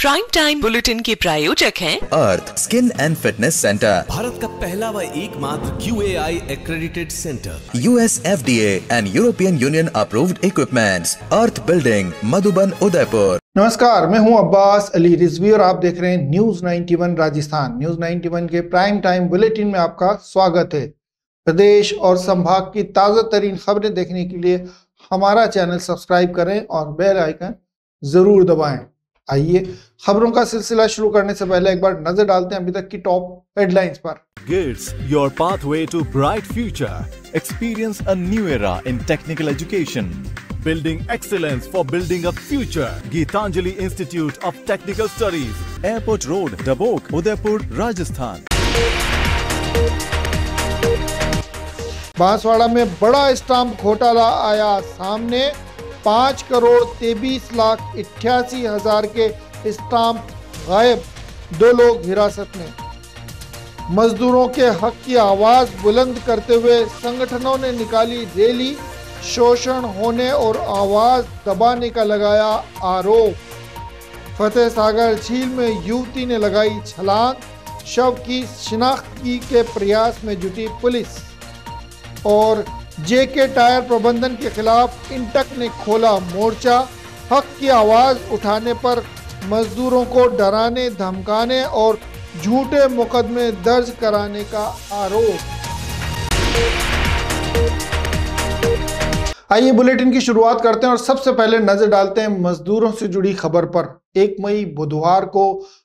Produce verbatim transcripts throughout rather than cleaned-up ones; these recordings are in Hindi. प्राइम टाइम बुलेटिन के प्रायोजक हैं Arth skin and fitness centre, Bharat का पहला व एकमात्र UAI accredited centre, USFDA and European Union approved equipments, Arth building, Madhuban, Udaipur. नमस्कार, मैं हूं अब्बास अली रिजवी और आप देख रहे हैं न्यूज इक्यानवे राजस्थान। न्यूज इक्यानवे के प्राइम टाइम बुलेटिन में आपका स्वागत है। प्रदेश और संभाग की ताजा तरीन खबरें देखने के लिए हमारा चैनल सब्सक्राइब करें और बेल आइकन जरूर दबाएं। आइए खबरों का सिलसिला शुरू करने से पहले एक बार नजर डालते हैं अभी तक की टॉप हेडलाइंस पर। Gates your pathway to bright future. Experience a new era in technical education. Building excellence for building a future. Gitanjali institute of technical studies, airport road, Dabok, Udaipur, Rajasthan. Banswara में बड़ा स्टाम्प घोटाला आया सामने, पाँच करोड़ तेईस लाख अट्ठासी हजार के स्टाम्प गायब, दो लोग हिरासत में। मजदूरों के हक की आवाज बुलंद करते हुए संगठनों ने निकाली रैली, शोषण होने और आवाज दबाने का लगाया आरोप। फतेह सागर झील में युवती ने लगाई छलांग, शव की शिनाख्त के प्रयास में जुटी पुलिस। और जेके टायर प्रबंधन के खिलाफ इंटक ने खोला मोर्चा, हक की आवाज उठाने पर मजदूरों को डराने, धमकाने और झूठे मुकदमे दर्ज कराने का आरोप। आइए बुलेटिन की शुरुआत करते हैं और सबसे पहले नजर डालते हैं मजदूरों से जुड़ी खबर पर। एक मई बुधवार को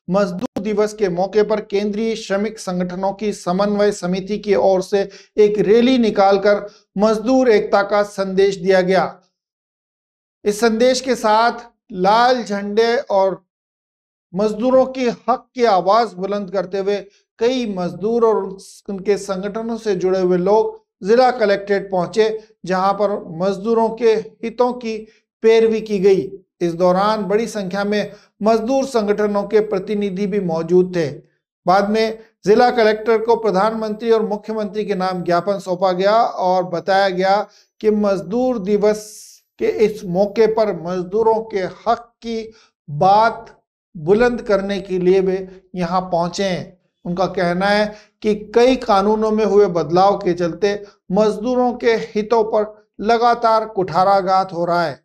मजदूर दिवस के मौके पर केंद्रीय श्रमिक संगठनों की समन्वय समिति की ओर से एक रैली निकालकर मजदूर एकता का संदेश दिया गया। इस संदेश के साथ लाल झंडे और मजदूरों के हक की आवाज बुलंद करते हुए कई मजदूर और उनके संगठनों से जुड़े हुए लोग जिला कलेक्ट्रेट पहुंचे, जहां पर मजदूरों के हितों की पैरवी की गई। इस दौरान बड़ी संख्या में मजदूर संगठनों के प्रतिनिधि भी मौजूद थे। बाद में जिला कलेक्टर को प्रधानमंत्री और मुख्यमंत्री के नाम ज्ञापन सौंपा गया और बताया गया कि मजदूर दिवस के इस मौके पर मजदूरों के हक की बात बुलंद करने के लिए वे यहां पहुंचे हैं। उनका कहना है कि कई कानूनों में हुए बदलाव के चलते मजदूरों के हितों पर लगातार कुठाराघात हो रहा है।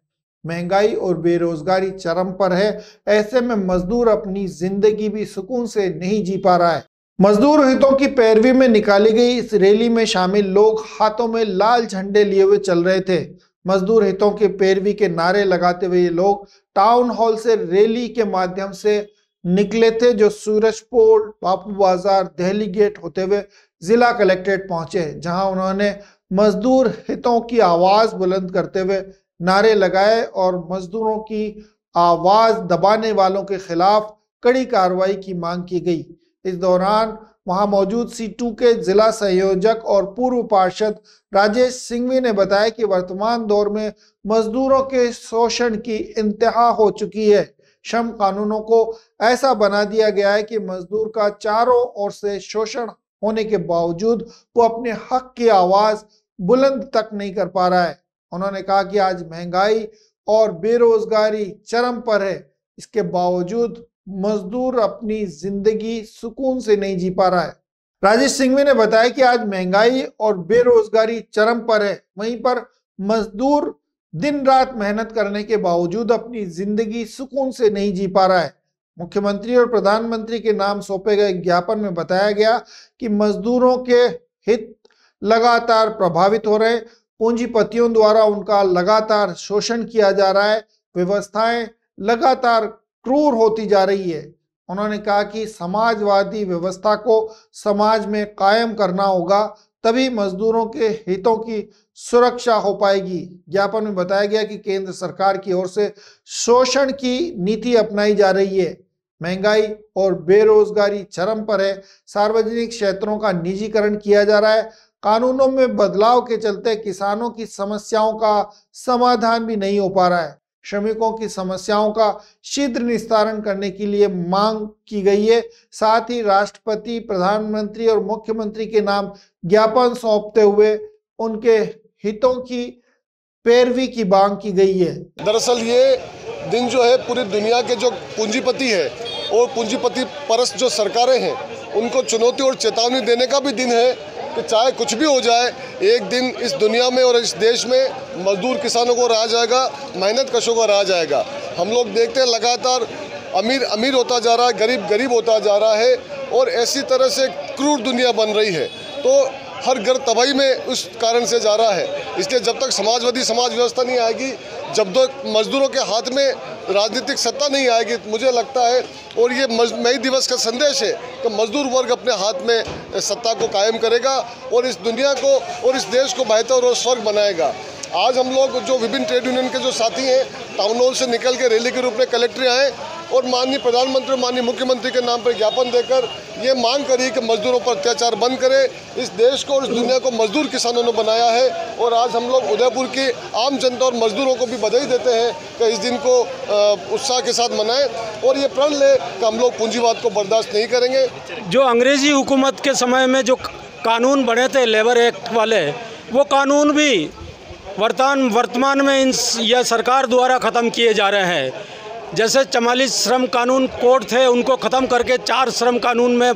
महंगाई और बेरोजगारी चरम पर है, ऐसे में मजदूर अपनी जिंदगी भी सुकून से नहीं जी पा रहा है। मजदूर हितों की पैरवी में निकाली गई इस रैली में शामिल लोग हाथों में लाल झंडे लिए हुए चल रहे थे। मजदूर हितों के पैरवी के नारे लगाते हुए ये लोग टाउन हॉल से रैली के माध्यम से निकले थे, जो सूरजपोल, बापू बाजार, दिल्ली गेट होते हुए जिला कलेक्ट्रेट पहुंचे, जहाँ उन्होंने मजदूर हितों की आवाज बुलंद करते हुए नारे लगाए और मजदूरों की आवाज दबाने वालों के खिलाफ कड़ी कार्रवाई की मांग की गई। इस दौरान वहां मौजूद सीटू के जिला संयोजक और पूर्व पार्षद राजेश सिंघवी ने बताया कि वर्तमान दौर में मजदूरों के शोषण की इंतहा हो चुकी है। श्रम कानूनों को ऐसा बना दिया गया है कि मजदूर का चारों ओर से शोषण होने के बावजूद वो अपने हक की आवाज बुलंद तक नहीं कर पा रहा है। उन्होंने कहा कि आज महंगाई और बेरोजगारी चरम पर है, इसके बावजूद मजदूर अपनी जिंदगी सुकून से नहीं जी पा रहा है। राजेश सिंघवी ने बताया कि आज महंगाई और बेरोजगारी चरम पर है, वहीं पर मजदूर दिन रात मेहनत करने के बावजूद अपनी जिंदगी सुकून से नहीं जी पा रहा है। मुख्यमंत्री और प्रधानमंत्री के नाम सौंपे गए ज्ञापन में बताया गया कि मजदूरों के हित लगातार प्रभावित हो रहे हैं, पूंजीपतियों द्वारा उनका लगातार शोषण किया जा रहा है, व्यवस्थाएं लगातार क्रूर होती जा रही है। उन्होंने कहा कि समाजवादी व्यवस्था को समाज में कायम करना होगा, तभी मजदूरों के हितों की सुरक्षा हो पाएगी। ज्ञापन में बताया गया कि केंद्र सरकार की ओर से शोषण की नीति अपनाई जा रही है, महंगाई और बेरोजगारी चरम पर है, सार्वजनिक क्षेत्रों का निजीकरण किया जा रहा है, कानूनों में बदलाव के चलते किसानों की समस्याओं का समाधान भी नहीं हो पा रहा है, श्रमिकों की समस्याओं का शीघ्र निस्तारण करने के लिए मांग की गई है। साथ ही राष्ट्रपति, प्रधानमंत्री और मुख्यमंत्री के नाम ज्ञापन सौंपते हुए उनके हितों की पैरवी की मांग की गई है। दरअसल ये दिन जो है पूरी दुनिया के जो पूंजीपति है और पूंजीपति परस्त जो सरकारें हैं उनको चुनौती और चेतावनी देने का भी दिन है कि चाहे कुछ भी हो जाए, एक दिन इस दुनिया में और इस देश में मजदूर किसानों को राज आएगा, मेहनत कशों को राज आएगा। हम लोग देखते हैं लगातार अमीर अमीर होता जा रहा है, गरीब गरीब होता जा रहा है और ऐसी तरह से क्रूर दुनिया बन रही है, तो हर घर तबाही में उस कारण से जा रहा है। इसलिए जब तक समाजवादी समाज व्यवस्था नहीं आएगी, जब तक मजदूरों के हाथ में राजनीतिक सत्ता नहीं आएगी, मुझे लगता है और ये मई दिवस का संदेश है कि मजदूर वर्ग अपने हाथ में सत्ता को कायम करेगा और इस दुनिया को और इस देश को बेहतर और स्वर्ग बनाएगा। आज हम लोग जो विभिन्न ट्रेड यूनियन के जो साथी हैं टाउन हॉल से निकल के रैली के रूप में कलेक्ट्री आए और माननीय प्रधानमंत्री माननीय मुख्यमंत्री के नाम पर ज्ञापन देकर ये मांग करी कि मजदूरों पर अत्याचार बंद करें। इस देश को और इस दुनिया को मजदूर किसानों ने बनाया है और आज हम लोग उदयपुर की आम जनता और मजदूरों को भी बधाई देते हैं कि इस दिन को उत्साह के साथ मनाएं और ये प्रण लें कि हम लोग पूंजीवाद को बर्दाश्त नहीं करेंगे। जो अंग्रेजी हुकूमत के समय में जो कानून बने थे लेबर एक्ट वाले, वो कानून भी वर्तमान वर्तमान में इन यह सरकार द्वारा ख़त्म किए जा रहे हैं। जैसे चवालीस श्रम कानून कोड थे, उनको ख़त्म करके चार श्रम कानून में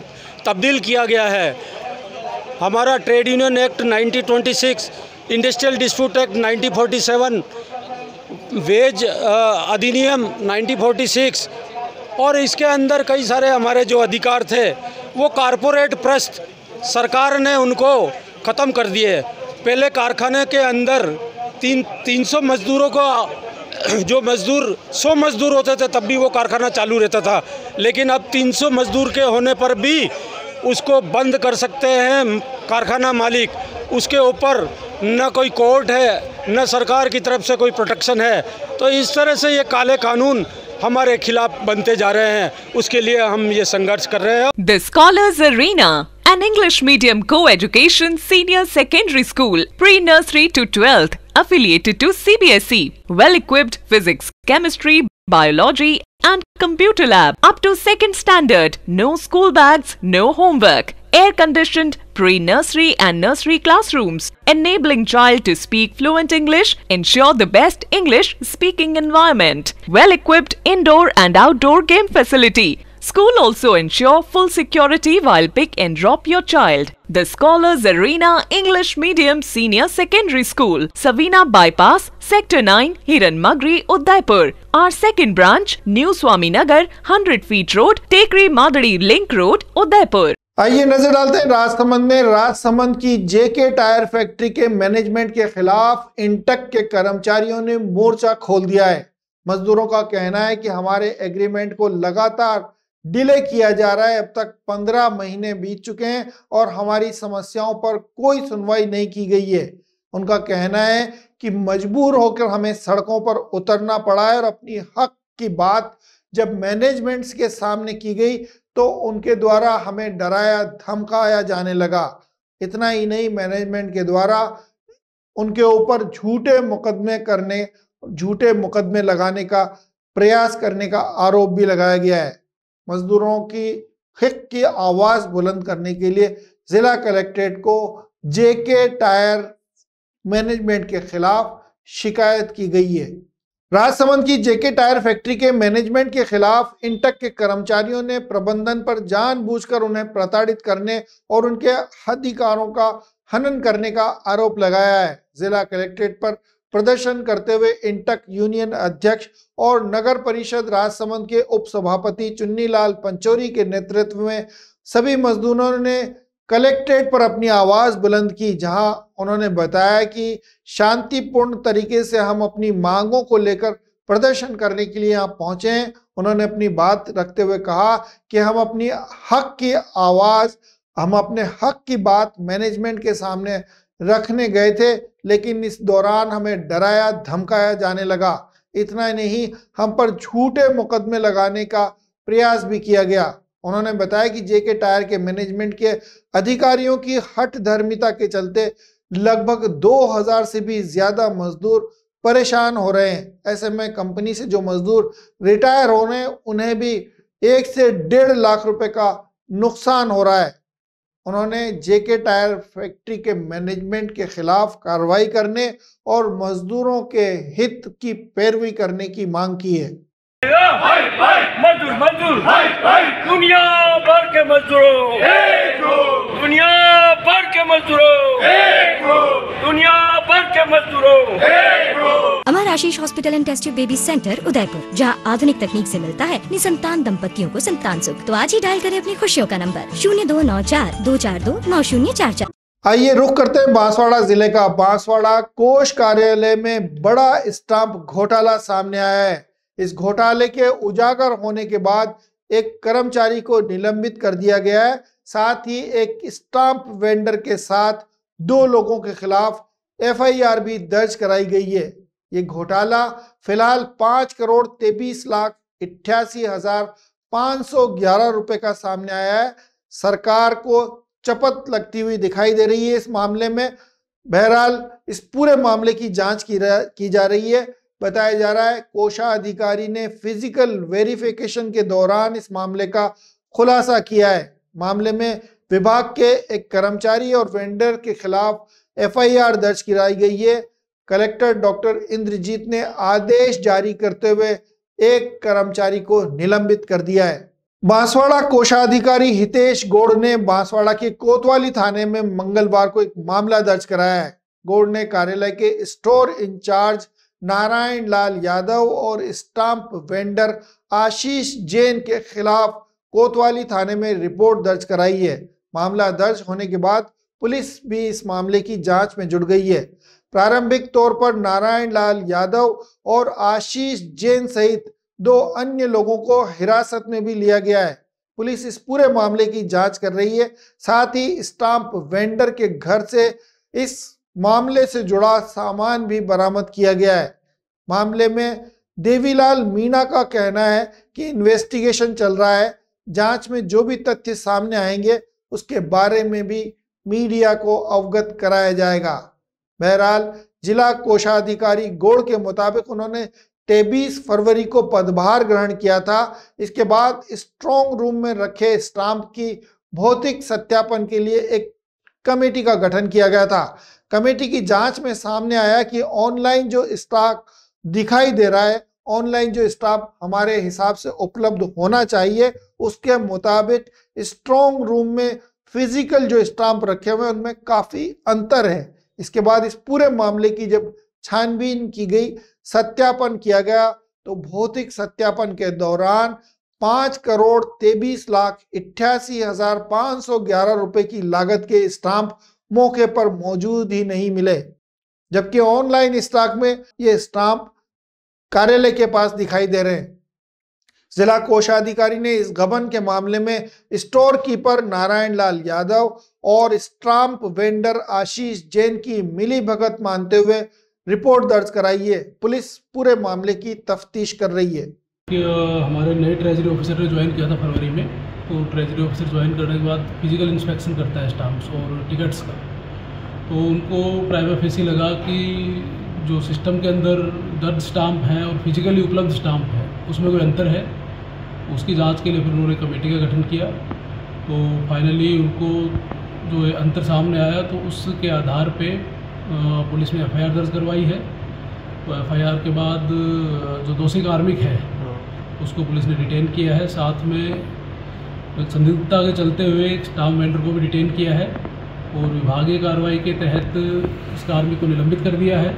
तब्दील किया गया है। हमारा trade union act nineteen twenty six, industrial dispute act nineteen forty seven, wage अधिनियम नाइनटीन फोर्टी सिक्स और इसके अंदर कई सारे हमारे जो अधिकार थे वो कारपोरेट प्रस्त सरकार ने उनको ख़त्म कर दिए। पहले कारखाने के अंदर तीन तीन सौ मजदूरों को, जो मजदूर सौ मजदूर होते थे तब भी वो कारखाना चालू रहता था, लेकिन अब तीन सौ मजदूर के होने पर भी उसको बंद कर सकते हैं कारखाना मालिक। उसके ऊपर न कोई कोर्ट है, न सरकार की तरफ से कोई प्रोटेक्शन है। तो इस तरह से ये काले कानून हमारे खिलाफ बनते जा रहे हैं, उसके लिए हम ये संघर्ष कर रहे हैं। The scholars arena, an English medium co-education senior secondary school, pre-nursery to twelfth, affiliated to C B S E, well-equipped physics, chemistry, biology and computer lab up to second standard, no school bags, no homework, air-conditioned pre-nursery and nursery classrooms, enabling child to speak fluent English, ensure the best English speaking environment, well-equipped indoor and outdoor game facility. School also ensure full security while pick and drop your child. The Scholars Arena English Medium Senior Secondary School, Savina Bypass, Sector nine, Hiranmagri, Udaipur. Our second branch, New Swaminagar, hundred feet Road, Tekri Madadi Link Road, Udaipur. आइए नजर डालते हैं राजसमंद में। राजसमंद की जेके टायर फैक्ट्री के मैनेजमेंट के खिलाफ इंटक के कर्मचारियों ने मोर्चा खोल दिया है। मजदूरों का कहना है कि हमारे एग्रीमेंट को लगातार डिले किया जा रहा है, अब तक पंद्रह महीने बीत चुके हैं और हमारी समस्याओं पर कोई सुनवाई नहीं की गई है। उनका कहना है कि मजबूर होकर हमें सड़कों पर उतरना पड़ा है और अपनी हक की बात जब मैनेजमेंट्स के सामने की गई तो उनके द्वारा हमें डराया धमकाया जाने लगा। इतना ही नहीं, मैनेजमेंट के द्वारा उनके ऊपर झूठे मुकदमे करने झूठे मुकदमे लगाने का प्रयास करने का आरोप भी लगाया गया है। मजदूरों की हिक की आवाज बुलंद करने के लिए जिला कलेक्ट्रेट को जेके टायर मैनेजमेंट के खिलाफ शिकायत की गई है। राजसमंद की जेके टायर फैक्ट्री के मैनेजमेंट के खिलाफ इंटक के कर्मचारियों ने प्रबंधन पर जानबूझकर उन्हें प्रताड़ित करने और उनके अधिकारों का हनन करने का आरोप लगाया है। जिला कलेक्ट्रेट पर प्रदर्शन करते हुए इंटक यूनियन अध्यक्ष और नगर परिषद राजसमंद के उपसभापति चुन्नीलाल पंचोरी के नेतृत्व में सभी मजदूरों ने कलेक्ट्रेट पर अपनी आवाज बुलंद की, जहां उन्होंने बताया कि शांतिपूर्ण तरीके से हम अपनी मांगों को लेकर प्रदर्शन करने के लिए यहां पहुंचे हैं। उन्होंने अपनी बात रखते हुए कहा कि हम अपनी हक की आवाज हम अपने हक की बात मैनेजमेंट के सामने रखने गए थे, लेकिन इस दौरान हमें डराया धमकाया जाने लगा। इतना ही नहीं, हम पर झूठे मुकदमे लगाने का प्रयास भी किया गया। उन्होंने बताया कि जेके टायर के मैनेजमेंट के अधिकारियों की हठ धर्मिता के चलते लगभग दो हज़ार से भी ज्यादा मजदूर परेशान हो रहे हैं। ऐसे में कंपनी से जो मजदूर रिटायर हो रहे हैं उन्हें भी एक से डेढ़ लाख रुपए का नुकसान हो रहा है। उन्होंने जेके टायर फैक्ट्री के मैनेजमेंट के खिलाफ कार्रवाई करने और मजदूरों के हित की पैरवी करने की मांग की है। भाई भाई मजदूर मजदूर भाई भाई दुनिया भर के मजदूरों एक हो, दुनिया भर के मजदूरों एक हो, दुनिया भर के मजदूरों एक हो। हमारा Ashish hospital and tasty baby centre Udaipur, जहां आधुनिक तकनीक से मिलता है निसंतान दंपतियों को संतान सुख। तो आज ही डायल करें अपनी खुशियों का नंबर शून्य दो नौ चार दो चार दो नौ शून्य चार चार। आइए रुख करते हैं बांसवाड़ा जिले का। बांसवाड़ा कोष कार्यालय में बड़ा स्टाम्प घोटाला सामने आया है। इस घोटाले के उजागर होने के बाद एक कर्मचारी को निलंबित कर दिया गया है। साथ ही एक स्टाम्प वेंडर के साथ दो लोगों के खिलाफ एफ आई आर भी दर्ज कराई गई है। ये घोटाला फिलहाल पांच करोड़ तेईस लाख अट्ठासी हजार पांच सौ ग्यारह रुपए का सामने आया है। सरकार को चपत लगती हुई दिखाई दे रही है इस मामले में। बहरहाल इस पूरे मामले की जांच की, की जा रही है। बताया जा रहा है कोषाधिकारी ने फिजिकल वेरिफिकेशन के दौरान इस मामले का खुलासा किया है। मामले में विभाग के एक कर्मचारी और वेंडर के खिलाफ एफ आई आर दर्ज कराई गई है। कलेक्टर डॉक्टर इंद्रजीत ने आदेश जारी करते हुए एक कर्मचारी को निलंबित कर दिया है। बांसवाड़ा कोषाधिकारी हितेश गोड़ ने बांसवाड़ा के कोतवाली थाने में मंगलवार को एक मामला दर्ज कराया है। गोड़ ने कार्यालय के स्टोर इंचार्ज नारायण लाल यादव और स्टाम्प वेंडर आशीष जैन के खिलाफ कोतवाली थाने में रिपोर्ट दर्ज कराई है। मामला दर्ज होने के बाद पुलिस भी इस मामले की जांच में जुट गई है। प्रारंभिक तौर पर नारायण लाल यादव और आशीष जैन सहित दो अन्य लोगों को हिरासत में भी लिया गया है। पुलिस इस पूरे मामले की जांच कर रही है। साथ ही स्टाम्प वेंडर के घर से इस मामले से जुड़ा सामान भी बरामद किया गया है। मामले में देवीलाल मीना का कहना है कि इन्वेस्टिगेशन चल रहा है। जांच में जो भी तथ्य सामने आएंगे उसके बारे में भी मीडिया को अवगत कराया जाएगा। बहरहाल जिला कोषाधिकारी गोड़ के मुताबिक उन्होंने तेईस फरवरी को पदभार ग्रहण किया था। इसके बाद स्ट्रॉन्ग रूम में रखे स्टाम्प की भौतिक सत्यापन के लिए एक कमेटी का गठन किया गया था। कमेटी की जांच में सामने आया कि ऑनलाइन जो स्टॉक दिखाई दे रहा है, ऑनलाइन जो स्टॉक हमारे हिसाब से उपलब्ध होना चाहिए, उसके मुताबिक स्ट्रॉन्ग रूम में फिजिकल जो स्टाम्प रखे हुए हैं उनमें काफी अंतर है। इसके बाद इस पूरे मामले की जब छानबीन की गई, सत्यापन किया गया, तो भौतिक सत्यापन के दौरान पांच करोड़ तेईस लाख अट्ठासी हजार पांच सौ ग्यारह रुपए की लागत के स्टाम्प मौके पर मौजूद ही नहीं मिले, जबकि ऑनलाइन स्टॉक में ये स्टाम्प कार्यालय के पास दिखाई दे रहे हैं। जिला कोषाधिकारी ने इस गबन के मामले में स्टोर कीपर नारायण लाल यादव और स्टाम्प वेंडर आशीष जैन की मिलीभगत मानते हुए रिपोर्ट दर्ज कराई है। पुलिस पूरे मामले की तफ्तीश कर रही है। हमारे नए ट्रेजरी ऑफिसर ने ज्वाइन किया था फरवरी में, तो ट्रेजरी ऑफिसर ज्वाइन करने के बाद फिजिकल इंस्पेक्शन करता है स्टाम्प्स और टिकट्स का, तो उनको प्राइमा फेसी लगा कि जो सिस्टम के अंदर दर्ज स्टाम्प हैं और फिजिकली उपलब्ध स्टाम्प है उसमें कोई अंतर है। उसकी जांच के लिए फिर उन्होंने कमेटी का गठन किया, तो फाइनली उनको जो अंतर सामने आया तो उसके आधार पर पुलिस ने एफ आई आर दर्ज करवाई है। तो एफ आई आर के बाद जो दोषी कार्मिक है उसको पुलिस ने डिटेन किया है। साथ में संदिग्धता के चलते हुए स्टाम्प वेंडर को भी डिटेन किया है और विभागीय कार्रवाई के तहत इस कार्मिक को निलंबित कर दिया है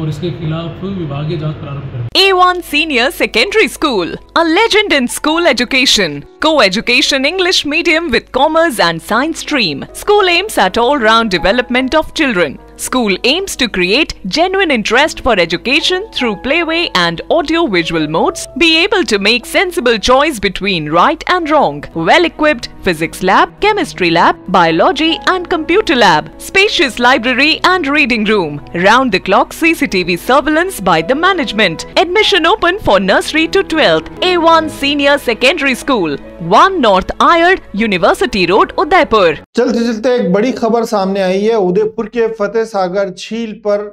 और इसके खिलाफ विभागीय जांच प्रारंभ कर दी। A one senior secondary school, a legend in school education, co education English medium with commerce and science stream. School aims at all-round development of children. School aims to create genuine interest for education through playway and audio-visual modes, be able to make sensible choice between right and wrong, well-equipped physics lab, chemistry lab, biology and computer lab, spacious library and reading room, round-the-clock C C T V surveillance by the management, admission open for nursery to twelfth, A one Senior Secondary School, one north Ayad university road Udaipur. चलते चलते एक बड़ी खबर सामने आई है। उदयपुर के फतेह सागर झील पर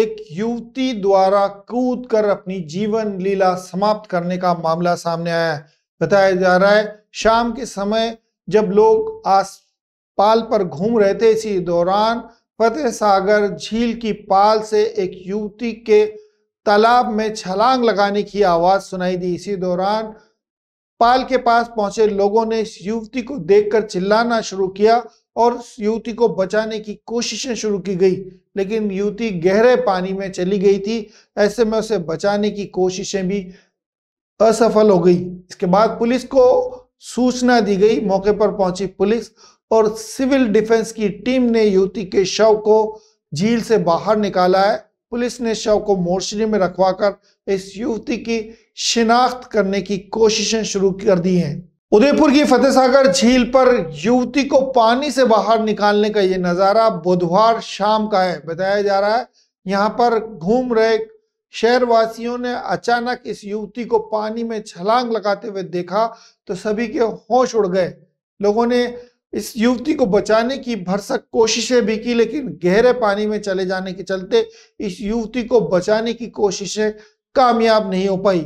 एक युवती द्वारा कूद कर अपनी जीवन लीला समाप्त करने का मामला सामने आया है। बताया जा रहा है शाम के समय जब लोग आस पाल पर घूम रहे थे। इसी दौरान फतेह सागर झील की पाल से एक युवती के तालाब में छलांग लगाने की आवाज सुनाई दी। इसी दौरान पाल के पास पहुंचे लोगों ने इस युवती को देखकर चिल्लाना शुरू किया और युवती को बचाने की कोशिशें शुरू की गई, लेकिन युवती गहरे पानी में चली गई थी। ऐसे में उसे बचाने की कोशिशें भी असफल हो गई। इसके बाद पुलिस को सूचना दी गई। मौके पर पहुंची पुलिस और सिविल डिफेंस की टीम ने युवती के शव को झील से बाहर निकाला है। पुलिस ने शव को मोर्चरी में रखवाकर इस युवती की शिनाख्त करने की कोशिशें शुरू कर दी हैं। उदयपुर की फतेहसागर झील पर युवती को पानी से बाहर निकालने का ये नज़ारा बुधवार शाम का है। बताया जा रहा है यहाँ पर घूम रहे शहरवासियों ने अचानक इस युवती को पानी में छलांग लगाते हुए देखा तो सभी के होश उड़ गए। लोगों ने इस युवती को बचाने की भरसक कोशिशें भी की, लेकिन गहरे पानी में चले जाने के चलते इस युवती को बचाने की कोशिशें कामयाब नहीं हो पाई।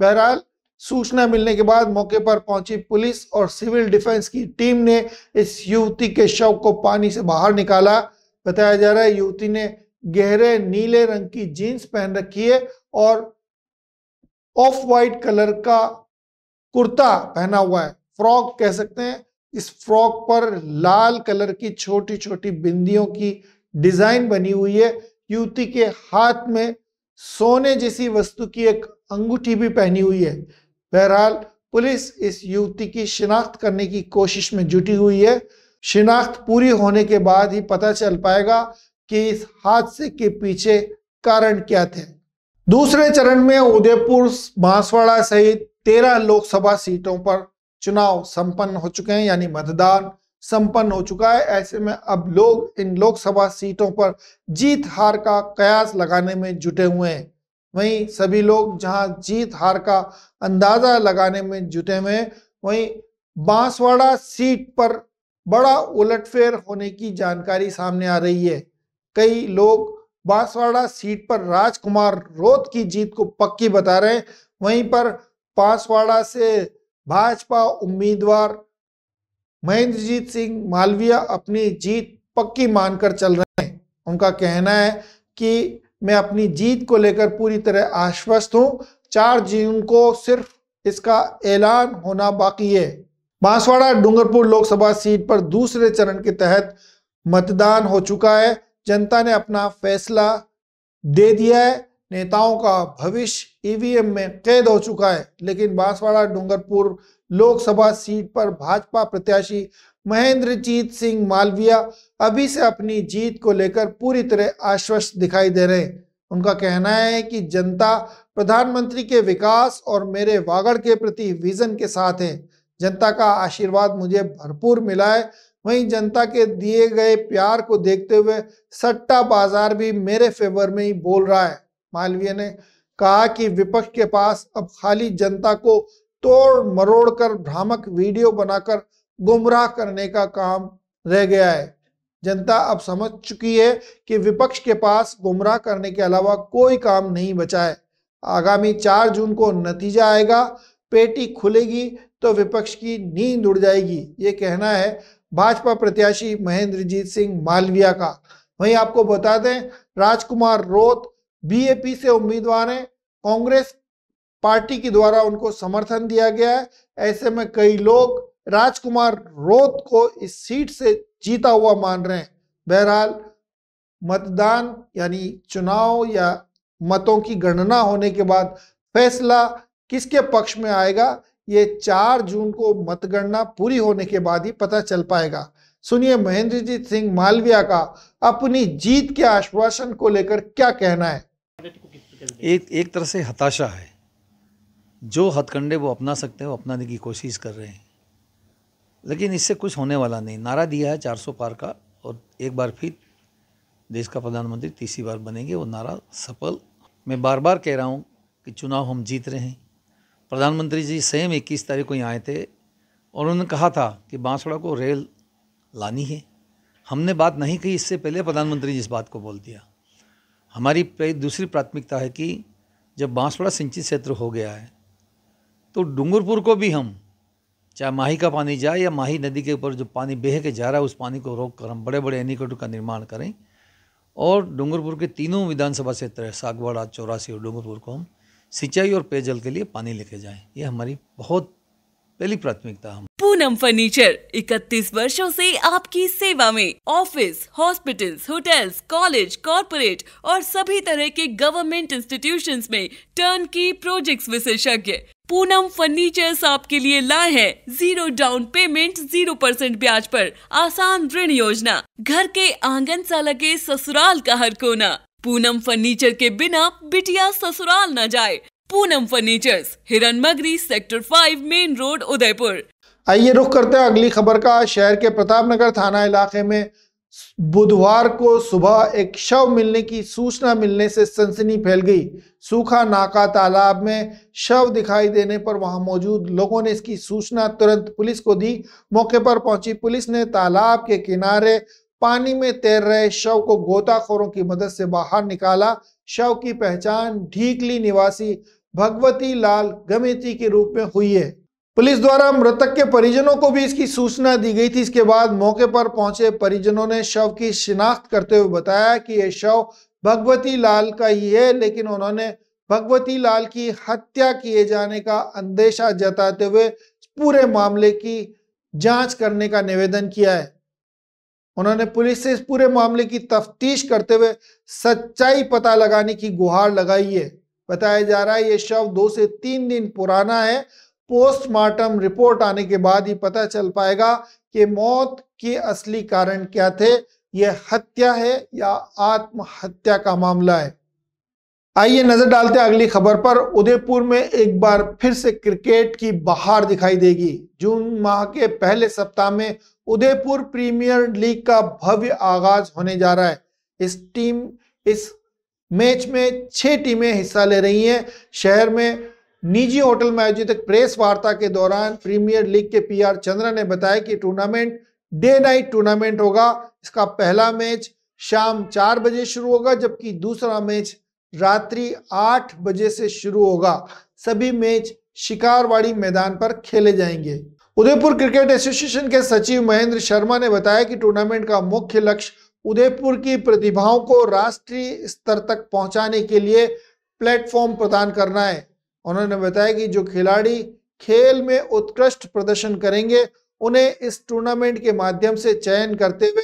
बहरहाल सूचना मिलने के बाद मौके पर पहुंची पुलिस और सिविल डिफेंस की टीम ने इस युवती के शव को पानी से बाहर निकाला। बताया जा रहा है युवती ने गहरे नीले रंग की जीन्स पहन रखी है और ऑफ वाइट कलर का कुर्ता पहना हुआ है, फ्रॉक कह सकते हैं। इस फ्रॉक पर लाल कलर की छोटी छोटी बिंदियों की डिजाइन बनी हुई है। युवती के हाथ में सोने जैसी वस्तु की एक अंगूठी भी पहनी हुई है। बहरहाल पुलिस इस युवती की शिनाख्त करने की कोशिश में जुटी हुई है। शिनाख्त पूरी होने के बाद ही पता चल पाएगा कि इस हादसे के पीछे कारण क्या थे। दूसरे चरण में उदयपुर, बांसवाड़ा सहित तेरह लोकसभा सीटों पर चुनाव संपन्न हो चुके हैं, यानी मतदान संपन्न हो चुका है। ऐसे में अब लोग इन लोकसभा सीटों पर जीत हार का कयास लगाने में जुटे हुए हैं। वहीं सभी लोग जहां जीत हार का अंदाजा लगाने में जुटे हुए हैं, वहीं बांसवाड़ा सीट पर बड़ा उलटफेर होने की जानकारी सामने आ रही है। कई लोग बांसवाड़ा सीट पर राजकुमार रोत की जीत को पक्की बता रहे हैं। वहीं पर बांसवाड़ा से भाजपा उम्मीदवार महेंद्रजीत सिंह मालवीय अपनी जीत पक्की मानकर चल रहे हैं। उनका कहना है कि मैं अपनी जीत को लेकर पूरी तरह आश्वस्त हूं, चार जून को सिर्फ इसका ऐलान होना बाकी है। बांसवाड़ा डूंगरपुर लोकसभा सीट पर दूसरे चरण के तहत मतदान हो चुका है। जनता ने अपना फैसला दे दिया है। नेताओं का भविष्य ईवीएम में कैद हो चुका है, लेकिन बांसवाड़ा डूंगरपुर लोकसभा सीट पर भाजपा प्रत्याशी महेंद्रजीत सिंह मालवीय अभी से अपनी जीत को लेकर पूरी तरह आश्वस्त दिखाई दे रहे हैं। उनका कहना है कि जनता प्रधानमंत्री के विकास और मेरे वागड़ के प्रति विजन के साथ है। जनता का आशीर्वाद मुझे भरपूर मिला है। वहीं जनता के दिए गए प्यार को देखते हुए सट्टा बाजार भी मेरे फेवर में ही बोल रहा है। मालवीय ने कहा कि विपक्ष के पास अब खाली जनता को तोड़ मरोड़ कर भ्रामक वीडियो बनाकर गुमराह करने का काम रह गया है। जनता अब समझ चुकी है कि विपक्ष के पास गुमराह करने के अलावा कोई काम नहीं बचा है। आगामी चार जून को नतीजा आएगा, पेटी खुलेगी तो विपक्ष की नींद उड़ जाएगी, ये कहना है भाजपा प्रत्याशी महेंद्रजीत सिंह मालवीय का। वहीं आपको बता दें राजकुमार रोत बीएपी से उम्मीदवार हैं। कांग्रेस पार्टी के द्वारा उनको समर्थन दिया गया है। ऐसे में कई लोग राजकुमार रोत को इस सीट से जीता हुआ मान रहे हैं। बहरहाल मतदान यानी चुनाव या मतों की गणना होने के बाद फैसला किसके पक्ष में आएगा, ये चार जून को मतगणना पूरी होने के बाद ही पता चल पाएगा। सुनिए महेंद्रजीत सिंह मालवीय का अपनी जीत के आश्वासन को लेकर क्या कहना है। एक एक तरह से हताशा है। जो हथकंडे वो अपना सकते हैं वो अपनाने की कोशिश कर रहे हैं, लेकिन इससे कुछ होने वाला नहीं। नारा दिया है चार सौ पार का, और एक बार फिर देश का प्रधानमंत्री तीसरी बार बनेंगे, वो नारा सफल। मैं बार बार कह रहा हूँ कि चुनाव हम जीत रहे हैं। प्रधानमंत्री जी सेम इक्कीस तारीख को यहाँ आए थे और उन्होंने कहा था कि बांसवाड़ा को रेल लानी है। हमने बात नहीं की, इससे पहले प्रधानमंत्री जी इस बात को बोल दिया। हमारी दूसरी प्राथमिकता है कि जब बांसवाड़ा सिंचित क्षेत्र हो गया है तो डूंगरपुर को भी हम चाहे माही का पानी जाए या माही नदी के ऊपर जो पानी बह के जा रहा है उस पानी को रोक कर हम बड़े बड़े एनीकट का निर्माण करें और डूंगरपुर के तीनों विधानसभा क्षेत्र सागवाड़ा, चौरासी और डूंगरपुर को हम सिंचाई और पेयजल के लिए पानी लेके जाएं। ये हमारी बहुत पहली प्राथमिकता। हम पूनम फर्नीचर इकतीस वर्षों से आपकी सेवा में office, hospitals, hotels, college, corporate और सभी तरह के गवर्नमेंट इंस्टीट्यूशंस में टर्नकी प्रोजेक्ट्स विशेषज्ञ पूनम फर्नीचर्स आपके लिए लाए हैं zero down payment, zero percent ब्याज पर आसान ऋण योजना, घर के आंगन सा लगे ससुराल का हर कोना। पूनम फर्नीचर के बिना बिटिया ससुराल न जाए। Poonam furnitures, Hiranmagri sector five, main road, Udaipur. आइए रुख करते हैं अगली खबर का। शहर के प्रतापनगर थाना इलाके में बुधवार को सुबह एक शव मिलने की सूचना मिलने से सनसनी फैल गई। सूखा नाका तालाब में शव दिखाई देने पर वहां मौजूद लोगों ने इसकी सूचना तुरंत पुलिस को दी। मौके पर पहुंची पुलिस ने तालाब के किनारे पानी में तैर रहे शव को गोताखोरों की मदद से बाहर निकाला। शव की पहचान ढीकली निवासी भगवती लाल गमेती के रूप में हुई है। पुलिस द्वारा मृतक के परिजनों को भी इसकी सूचना दी गई थी। इसके बाद मौके पर पहुंचे परिजनों ने शव की शिनाख्त करते हुए बताया कि यह शव भगवती लाल का ही है, लेकिन उन्होंने भगवती लाल की हत्या किए जाने का अंदेशा जताते हुए पूरे मामले की जांच करने का निवेदन किया है। उन्होंने पुलिस से इस पूरे मामले की तफ्तीश करते हुए सच्चाई पता लगाने की गुहार लगाई है। बताया जा रहा है ये शव दो से तीन दिन पुराना है। पोस्टमार्टम रिपोर्ट आने के बाद ही पता चल पाएगा कि मौत के असली कारण क्या थे, यह हत्या है या आत्महत्या का मामला है। आइए नजर डालते हैं अगली खबर पर। उदयपुर में एक बार फिर से क्रिकेट की बहार दिखाई देगी। जून माह के पहले सप्ताह में उदयपुर प्रीमियर लीग का भव्य आगाज होने जा रहा है। इस टीम इस मैच में छह टीमें हिस्सा ले रही हैं। शहर में निजी होटल में आयोजित एक प्रेस वार्ता के दौरान प्रीमियर लीग के पीआर चंद्रा ने बताया कि टूर्नामेंट डे नाइट टूर्नामेंट होगा। इसका पहला मैच शाम चार बजे शुरू होगा, जबकि दूसरा मैच रात्रि आठ बजे से शुरू होगा। सभी मैच शिकारवाड़ी मैदान पर खेले जाएंगे। उदयपुर क्रिकेट एसोसिएशन के सचिव महेंद्र शर्मा ने बताया कि टूर्नामेंट का मुख्य लक्ष्य उदयपुर की प्रतिभाओं को राष्ट्रीय स्तर तक पहुंचाने के लिए प्लेटफॉर्म प्रदान करना है। उन्होंने बताया कि जो खिलाड़ी खेल में उत्कृष्ट प्रदर्शन करेंगे उन्हें इस टूर्नामेंट के माध्यम से चयन करते हुए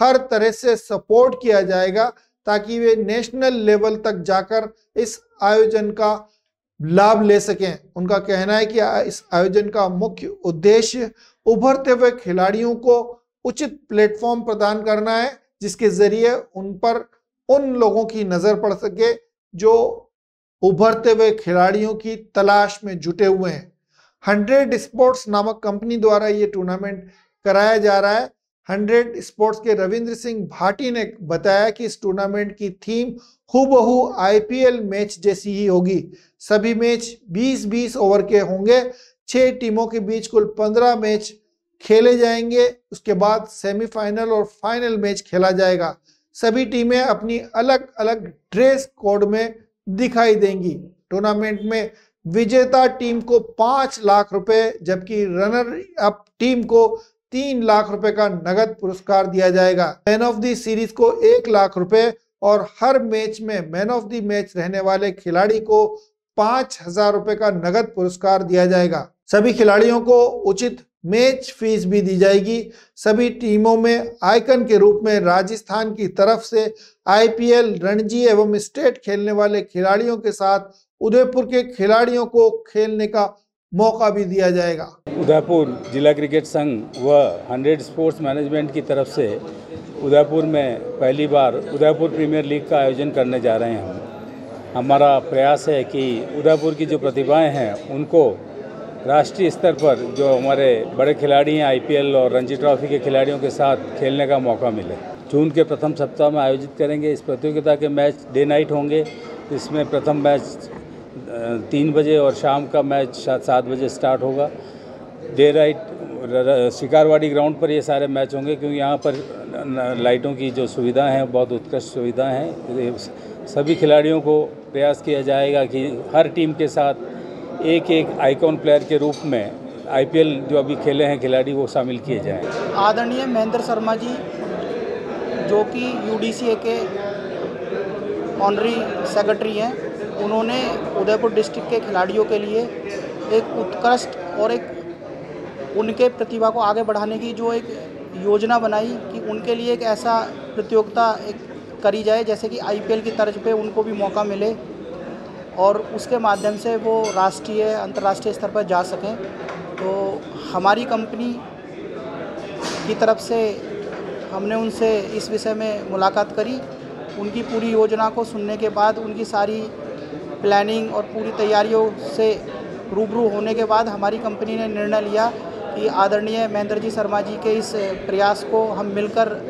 हर तरह से सपोर्ट किया जाएगा ताकि वे नेशनल लेवल तक जाकर इस आयोजन का लाभ ले सकें। उनका कहना है कि इस आयोजन का मुख्य उद्देश्य उभरते हुए खिलाड़ियों को उचित प्लेटफॉर्म प्रदान करना है, जिसके जरिए उन पर उन लोगों की नजर पड़ सके जो उभरते हुए खिलाड़ियों की तलाश में जुटे हुए हैं। हंड्रेड स्पोर्ट्स नामक कंपनी द्वारा ये टूर्नामेंट कराया जा रहा है। हंड्रेड स्पोर्ट्स के रविंद्र सिंह भाटी ने बताया कि इस टूर्नामेंट की थीम हूबहू आईपीएल मैच जैसी ही होगी। सभी मैच बीस बीस ओवर के होंगे। छह टीमों के बीच कुल पंद्रह मैच खेले जाएंगे। उसके बाद सेमीफाइनल और फाइनल मैच खेला जाएगा। सभी टीमें अपनी अलग अलग ड्रेस कोड में दिखाई देंगी। टूर्नामेंट में विजेता टीम को पांच लाख रुपए जबकि रनर अप टीम को तीन लाख रुपए का नगद पुरस्कार दिया जाएगा। मैन ऑफ द सीरीज को एक लाख रुपए और हर मैच में मैन ऑफ द मैच रहने वाले खिलाड़ी को पांच हजार रुपए का नगद पुरस्कार दिया जाएगा। सभी खिलाड़ियों को उचित मैच फीस भी दी जाएगी। सभी टीमों में आइकन के रूप में राजस्थान की तरफ से आईपीएल, रणजी एवं स्टेट खेलने वाले खिलाड़ियों के साथ उदयपुर के खिलाड़ियों को खेलने का मौका भी दिया जाएगा। उदयपुर जिला क्रिकेट संघ व हंड्रेड स्पोर्ट्स मैनेजमेंट की तरफ से उदयपुर में पहली बार उदयपुर प्रीमियर लीग का आयोजन करने जा रहे हैं। हमारा प्रयास है कि उदयपुर की जो प्रतिभाएँ हैं उनको राष्ट्रीय स्तर पर जो हमारे बड़े खिलाड़ी हैं आईपीएल और रणजी ट्रॉफी के खिलाड़ियों के साथ खेलने का मौका मिले। जून के प्रथम सप्ताह में आयोजित करेंगे। इस प्रतियोगिता के मैच डे नाइट होंगे। इसमें प्रथम मैच तीन बजे और शाम का मैच सात सात बजे स्टार्ट होगा। डे नाइट शिकारवाड़ी ग्राउंड पर ये सारे मैच होंगे, क्योंकि यहाँ पर लाइटों की जो सुविधा है बहुत उत्कृष्ट सुविधा है। सभी खिलाड़ियों को प्रयास किया जाएगा कि हर टीम के साथ एक एक आइकॉन प्लेयर के रूप में आईपीएल जो अभी खेले हैं खिलाड़ी वो शामिल किए जाएं। आदरणीय महेंद्र शर्मा जी जो कि यूडीसीए के ऑनरी सेक्रेटरी हैं, उन्होंने उदयपुर डिस्ट्रिक्ट के खिलाड़ियों के लिए एक उत्कृष्ट और एक उनके प्रतिभा को आगे बढ़ाने की जो एक योजना बनाई कि उनके लिए एक ऐसा प्रतियोगिता एक करी जाए जैसे कि आईपीएल की तर्ज पे उनको भी मौका मिले और उसके माध्यम से वो राष्ट्रीय अंतर्राष्ट्रीय स्तर पर जा सकें। तो हमारी कंपनी की तरफ से हमने उनसे इस विषय में मुलाकात करी, उनकी पूरी योजना को सुनने के बाद, उनकी सारी प्लानिंग और पूरी तैयारियों से रूबरू होने के बाद हमारी कंपनी ने निर्णय लिया कि आदरणीय महेंद्र जी शर्मा जी के इस प्रयास को हम मिलकर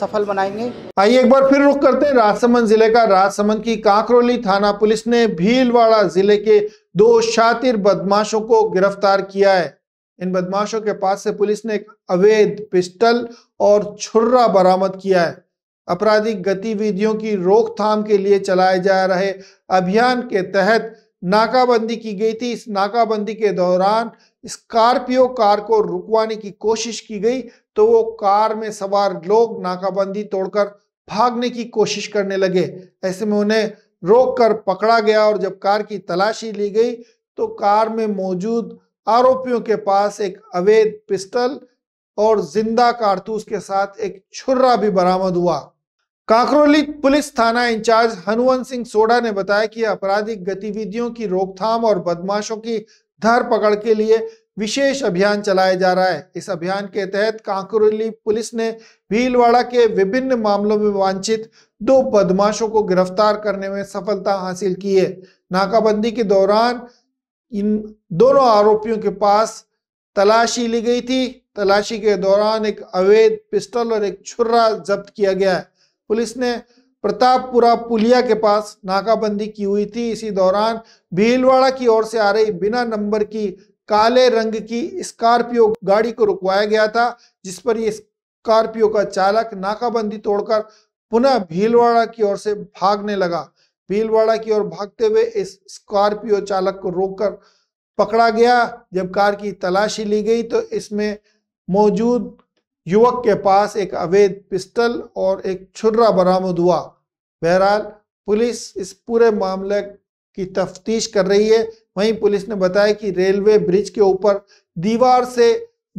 सफल बनाएंगे। आइए एक बार फिर रुख करते हैं राजसमंद जिले का। राजसमंद की कांकरोली थाना पुलिस ने भीलवाड़ा जिले के दो शातिर बदमाशों को गिरफ्तार किया है। इन बदमाशों के पास से पुलिस ने एक अवैध पिस्टल और छुर्रा बरामद किया है। आपराधिक गतिविधियों की रोकथाम के लिए चलाए जा रहे अभियान के तहत नाकाबंदी की गई थी। इस नाकाबंदी के दौरान स्कॉर्पियो कार को रुकवाने की कोशिश की गई तो वो कार में सवार लोग नाकाबंदी तोड़कर भागने की कोशिश करने लगे। ऐसे में उन्हें रोककर पकड़ा गया और जब कार की तलाशी ली गई तो कार में मौजूद आरोपियों के पास एक अवैध पिस्टल और जिंदा कारतूस के साथ एक छुरा भी बरामद हुआ। कांकरोली पुलिस थाना इंचार्ज हनुवंत सिंह सोढ़ा ने बताया कि आपराधिक गतिविधियों की रोकथाम और बदमाशों की धरपकड़ के लिए विशेष अभियान चलाया जा रहा है। इस अभियान के तहत कांकरोली पुलिस ने भीलवाड़ा के विभिन्न मामलों में वांछित दो बदमाशों को गिरफ्तार करने में सफलता हासिल की है। नाकाबंदी के दौरान इन दोनों आरोपियों के पास तलाशी ली गई थी। तलाशी के दौरान एक अवैध पिस्टल और एक छुरा जब्त किया गया है। पुलिस ने प्रतापपुरा पुलिया के पास नाकाबंदी की हुई थी। इसी दौरान भीलवाड़ा की ओर से आ रही बिना नंबर की काले रंग की स्कॉर्पियो गाड़ी को रुकवाया गया था, जिस पर यह स्कॉर्पियो का चालक नाकाबंदी तोड़कर पुनः भीलवाड़ा की ओर से भागने लगा। भीलवाड़ा की ओर भागते हुए इस स्कॉर्पियो चालक को रोककर पकड़ा गया। जब कार की तलाशी ली गई तो इसमें मौजूद युवक के पास एक अवैध पिस्टल और एक छुरा बरामद हुआ। बहरहाल पुलिस इस पूरे मामले की तफ्तीश कर रही है। वहीं पुलिस ने बताया कि रेलवे ब्रिज के ऊपर दीवार से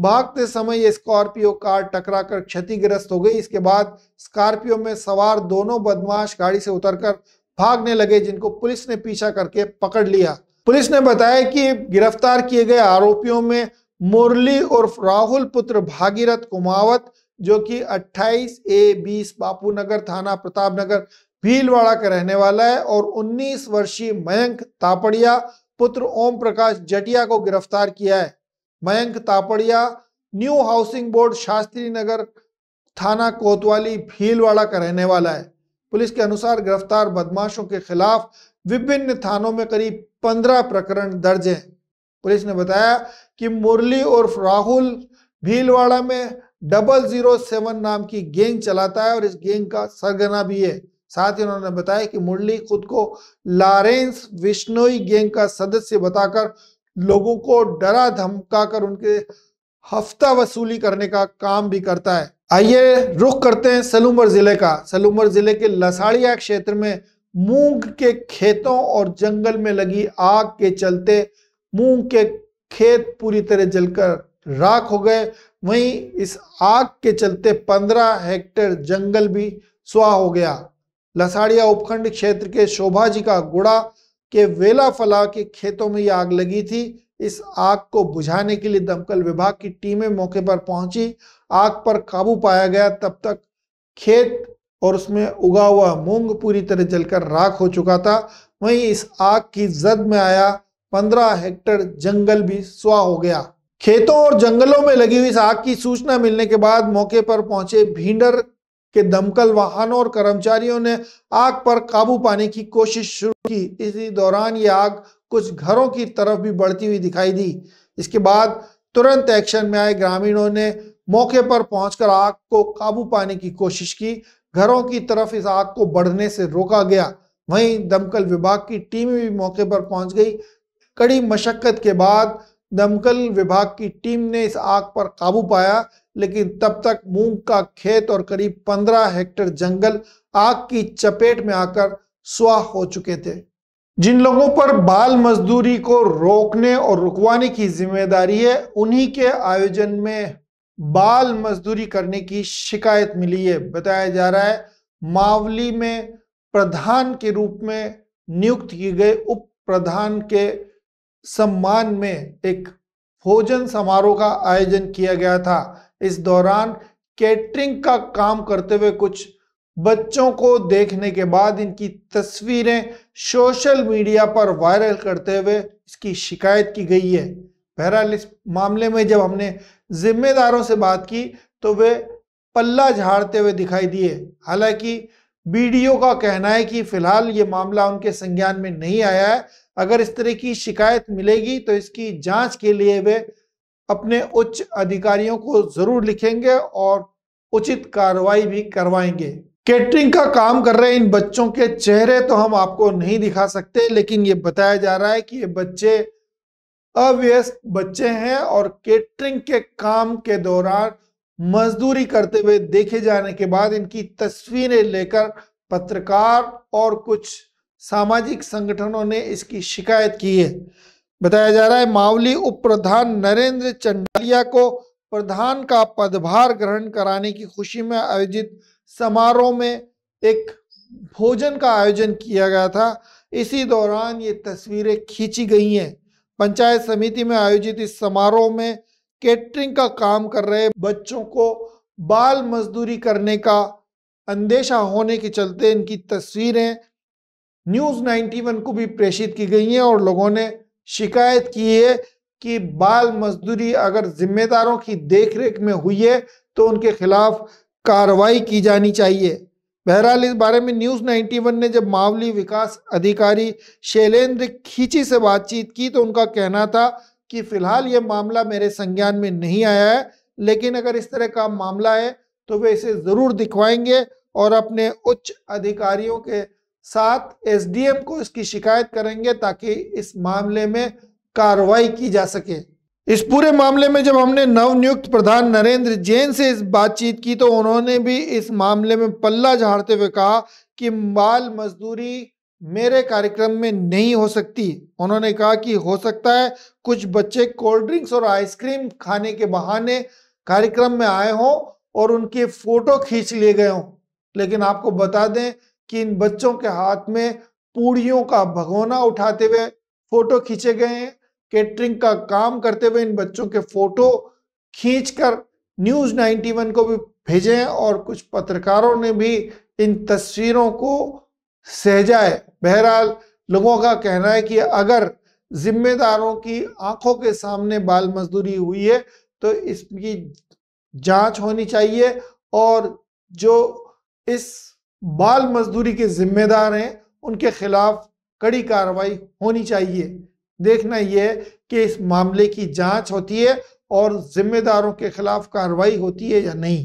भागते समय यह स्कॉर्पियो कार टकराकर क्षतिग्रस्त हो गई। इसके बाद स्कॉर्पियो में सवार दोनों बदमाश गाड़ी से उतरकर भागने लगे, जिनको पुलिस ने पीछा करके पकड़ लिया। पुलिस ने बताया कि गिरफ्तार किए गए आरोपियों में मुरली और राहुल पुत्र भागीरथ कुमावत जो कि अट्ठाईस ए बीस बापूनगर थाना प्रतापनगर भीलवाड़ा का रहने वाला है और उन्नीस वर्षीय मयंक तापड़िया पुत्र ओम प्रकाश जटिया को गिरफ्तार किया है। Mayank Tapadia new housing board Shastri Nagar थाना कोतवाली भीलवाड़ा का रहने वाला है। पुलिस के अनुसार गिरफ्तार बदमाशों के खिलाफ विभिन्न थानों में करीब पंद्रह प्रकरण दर्ज है। पुलिस ने बताया कि मुरली और राहुल भीलवाड़ा में डबल जीरो सेवन नाम की गैंग चलाता है और इस गैंग का सरगना भी है। साथ ही उन्होंने बताया कि मुरली खुद को लॉरेंस विश्नोई गैंग का सदस्य बताकर लोगों को डरा धमकाकर उनके हफ्ता वसूली करने का काम भी करता है। आइए रुख करते हैं सलूमर जिले का। सलूमर जिले के लसाड़िया क्षेत्र में मूंग के खेतों और जंगल में लगी आग के चलते मूंग के खेत पूरी तरह जलकर राख हो गए। वहीं इस आग के चलते पंद्रह हेक्टेयर जंगल भी स्वाह हो गया। लसाड़िया उपखंड क्षेत्र के शोभाजी का गुड़ा के वेला फला के खेतों में यह आग लगी थी। इस आग को बुझाने के लिए दमकल विभाग की टीमें मौके पर पहुंची। आग पर काबू पाया गया। तब तक खेत और उसमें उगा हुआ मूंग पूरी तरह जलकर राख हो चुका था। वहीं इस आग की जद में आया पंद्रह हेक्टेयर जंगल भी स्वाह हो गया। खेतों और जंगलों में लगी हुई इस आग की सूचना मिलने के बाद मौके पर पहुंचे भींडर के दमकल वाहनों और कर्मचारियों ने आग पर काबू पाने की कोशिश शुरू की। इसी दौरान ये आग कुछ घरों की तरफ भी बढ़ती हुई दिखाई दी। इसके बाद तुरंत एक्शन में आए ग्रामीणों ने मौके पर पहुंचकर आग को काबू पाने की कोशिश की। घरों की तरफ इस आग को बढ़ने से रोका गया। वहीं दमकल विभाग की टीम भी मौके पर पहुंच गई। कड़ी मशक्कत के बाद दमकल विभाग की टीम ने इस आग पर काबू पाया, लेकिन तब तक मूंग का खेत और करीब पंद्रह हेक्टेयर जंगल आग की चपेट में आकर स्वाह हो चुके थे। जिन लोगों पर बाल मजदूरी को रोकने और रुकवाने की जिम्मेदारी है, उन्हीं के आयोजन में बाल मजदूरी करने की शिकायत मिली है। बताया जा रहा है मावली में प्रधान के रूप में नियुक्त किए गए उप प्रधान के सम्मान में एक भोजन समारोह का आयोजन किया गया था। इस दौरान कैटरिंग का काम करते हुए कुछ बच्चों को देखने के बाद इनकी तस्वीरें सोशल मीडिया पर वायरल करते हुए इसकी शिकायत की गई है। बहरहाल इस मामले में जब हमने जिम्मेदारों से बात की तो वे पल्ला झाड़ते हुए दिखाई दिए। हालांकि बीडीओ का कहना है कि फिलहाल ये मामला उनके संज्ञान में नहीं आया है। अगर इस तरह की शिकायत मिलेगी तो इसकी जांच के लिए वे अपने उच्च अधिकारियों को जरूर लिखेंगे और उचित कार्रवाई भी करवाएंगे। कैटरिंग का काम कर रहे इन बच्चों के चेहरे तो हम आपको नहीं दिखा सकते, लेकिन ये बताया जा रहा है कि ये बच्चे अव्यस्क बच्चे हैं और कैटरिंग के काम के दौरान मजदूरी करते हुए देखे जाने के बाद इनकी तस्वीरें लेकर पत्रकार और कुछ सामाजिक संगठनों ने इसकी शिकायत की है। बताया जा रहा है मावली उप प्रधान नरेंद्र चंडालिया को प्रधान का पदभार ग्रहण कराने की खुशी में आयोजित समारोह में एक भोजन का आयोजन किया गया था। इसी दौरान ये तस्वीरें खींची गई हैं। पंचायत समिति में आयोजित इस समारोह में कैटरिंग का काम कर रहे बच्चों को बाल मजदूरी करने का अंदेशा होने के चलते इनकी तस्वीरें न्यूज़ इक्यानवे को भी प्रेषित की गई हैं और लोगों ने शिकायत की है कि बाल मजदूरी अगर जिम्मेदारों की देखरेख में हुई है तो उनके खिलाफ कार्रवाई की जानी चाहिए। बहरहाल इस बारे में न्यूज़ इक्यानवे ने जब मावली विकास अधिकारी शैलेंद्र खींची से बातचीत की तो उनका कहना था कि फिलहाल ये मामला मेरे संज्ञान में नहीं आया है, लेकिन अगर इस तरह का मामला है तो वे इसे ज़रूर दिखवाएंगे और अपने उच्च अधिकारियों के साथ एसडीएम को इसकी शिकायत करेंगे ताकि इस मामले में कार्रवाई की जा सके। इस पूरे मामले में जब हमने नवनियुक्त प्रधान नरेंद्र जैन से इस बातचीत की तो उन्होंने भी इस मामले में पल्ला झाड़ते हुए कहा कि बाल मजदूरी मेरे कार्यक्रम में नहीं हो सकती। उन्होंने कहा कि हो सकता है कुछ बच्चे कोल्ड ड्रिंक्स और आइसक्रीम खाने के बहाने कार्यक्रम में आए हों और उनकी फोटो खींच लिए गए हों, लेकिन आपको बता दें कि इन बच्चों के हाथ में पूड़ियों का भगोना उठाते हुए फोटो खींचे गए हैं। कैटरिंग का काम करते हुए इन बच्चों के फोटो खींचकर न्यूज़ इक्यानवे को भी भेजे और कुछ पत्रकारों ने भी इन तस्वीरों को सहजाए। बहरहाल लोगों का कहना है कि अगर जिम्मेदारों की आंखों के सामने बाल मजदूरी हुई है तो इसकी जांच होनी चाहिए और जो इस बाल मजदूरी के जिम्मेदार हैं उनके खिलाफ कड़ी कार्रवाई होनी चाहिए। देखना यह है कि इस मामले की जांच होती है और जिम्मेदारों के खिलाफ कार्रवाई होती है या नहीं।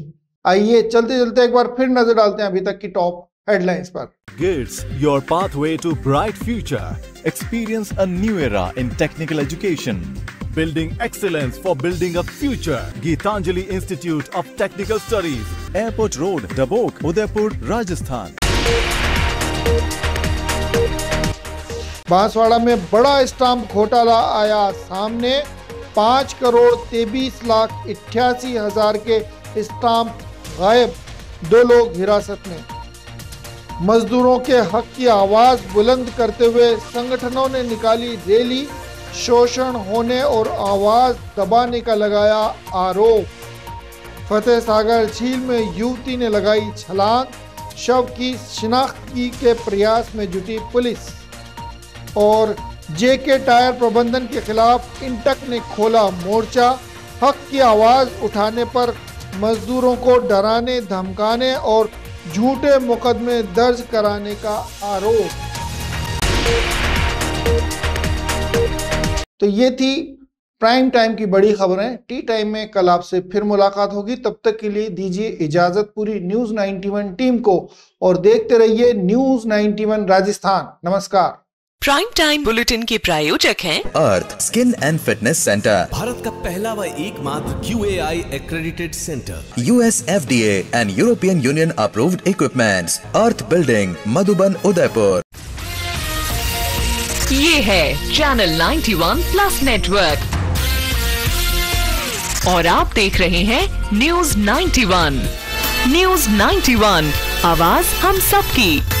आइए चलते चलते एक बार फिर नजर डालते हैं अभी तक की टॉप हेडलाइंस पर। Gives your pathway to bright future. Experience a new era in technical education. Building excellence for building a future. Gitanjali institute of technical studies, airport road, Dabok, Udaipur, Rajasthan. Banswara में बड़ा स्टाम्प घोटाला आया सामने। पाँच करोड़ तेईस लाख अट्ठासी हजार के स्टाम्प गायब, दो लोग हिरासत में। मजदूरों के हक की आवाज बुलंद करते हुए संगठनों ने निकाली रैली, शोषण होने और आवाज दबाने का लगाया आरोप। फतेह सागर झील में युवती ने लगाई छलांग, शव की शिनाख्त के प्रयास में जुटी पुलिस। और जेके टायर प्रबंधन के खिलाफ इंटक ने खोला मोर्चा, हक की आवाज़ उठाने पर मजदूरों को डराने, धमकाने और झूठे मुकदमे दर्ज कराने का आरोप। तो ये थी प्राइम टाइम की बड़ी खबरें। टी टाइम में कल आपसे फिर मुलाकात होगी, तब तक के लिए दीजिए इजाजत पूरी न्यूज़ इक्यानवे टीम को और देखते रहिए न्यूज़ इक्यानवे राजस्थान। नमस्कार। प्राइम टाइम बुलेटिन के प्रायोजक हैं Arth skin and fitness centre, Bharat का पहला व एकमात्र UAI accredited centre, USFDA and European Union approved equipments, Arth building, Madhuban, Udaipur. ये है channel ninety one plus network और आप देख रहे हैं news ninety one. News ninety one, आवाज हम सबकी।